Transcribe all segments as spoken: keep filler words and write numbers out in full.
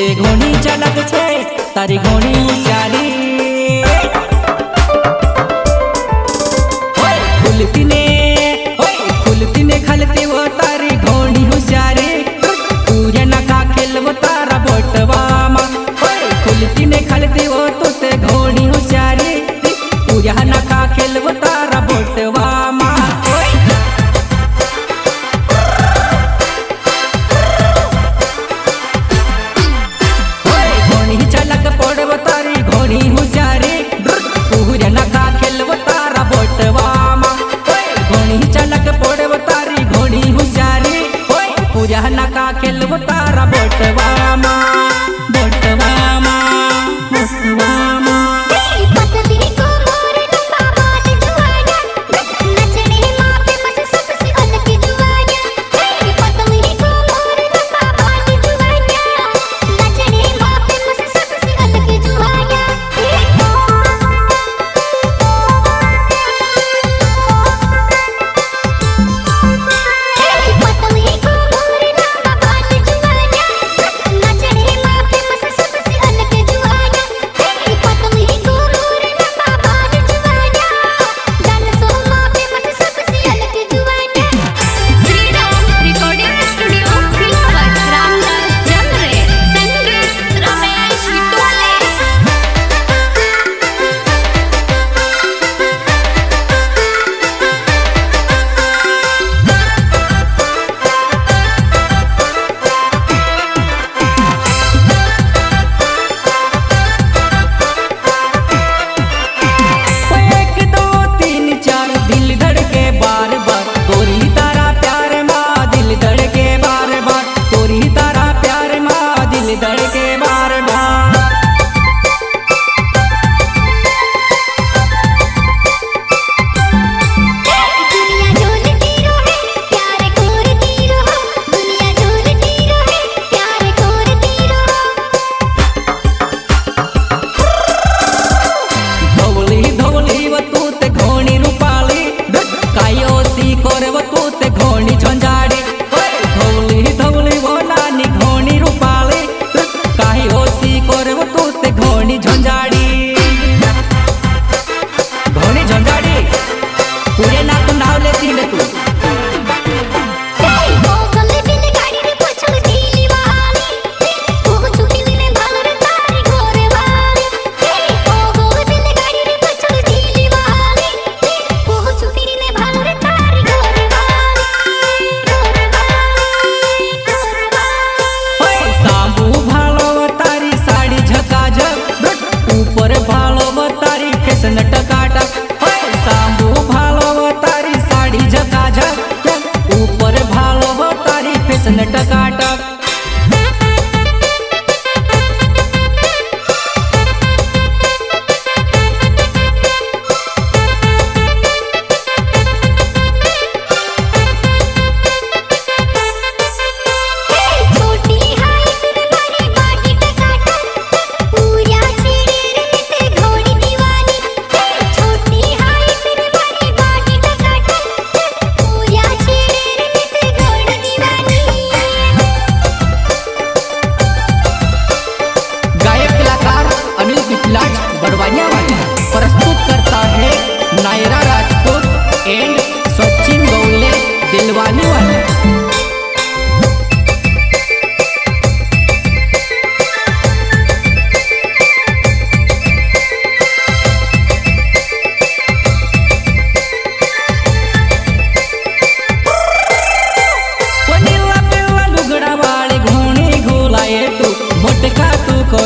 घोड़ी चलक छे तारी घोड़ी होशियारी खुलती ने खुलती ने खलती वो तारी घोड़ी होशियारी पूरे नखा खेलव तारा बोटवा मा खुलती ने खलती वो तो ते घोड़ी होशियारी पूरे नखा खेलव तारा बोटवा मा का खेलबो तारा बोटवा मा बोटवा मा बोटवा मा पतली को मोर डपा बात जुआना नचने मां पे बस सबसे अलग जुआना पतली को मोर डपा बात जुआना नचने मां पे बस सबसे अलग जुआना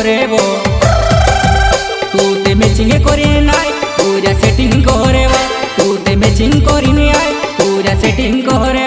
करेबो तू ते मैचिंग करे नाय पूरा सेटिंग करेबो तू ते मैचिंग करिन आय पूरा सेटिंग करे।